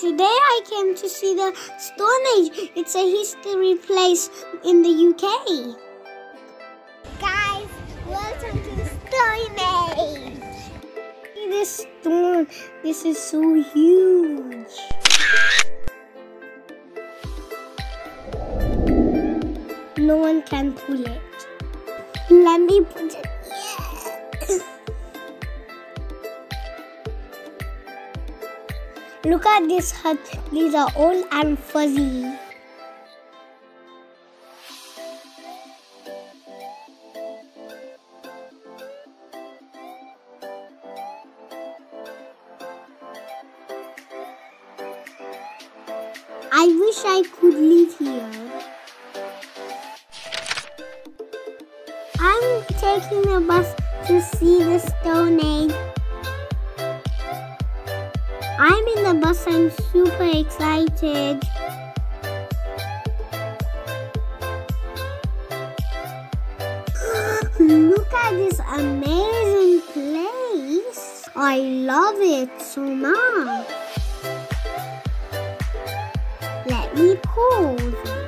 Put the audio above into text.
Today I came to see the Stonehenge. It's a history place in the UK. Guys, welcome to the Stonehenge. See this stone, this is so huge. No one can pull it. Let me put it. Yeah. Look at this hut, these are old and fuzzy. I wish I could live here. I'm taking a bus to see the Stonehenge. I'm in the bus, I'm super excited. Look at this amazing place. I love it so much. Let me pause.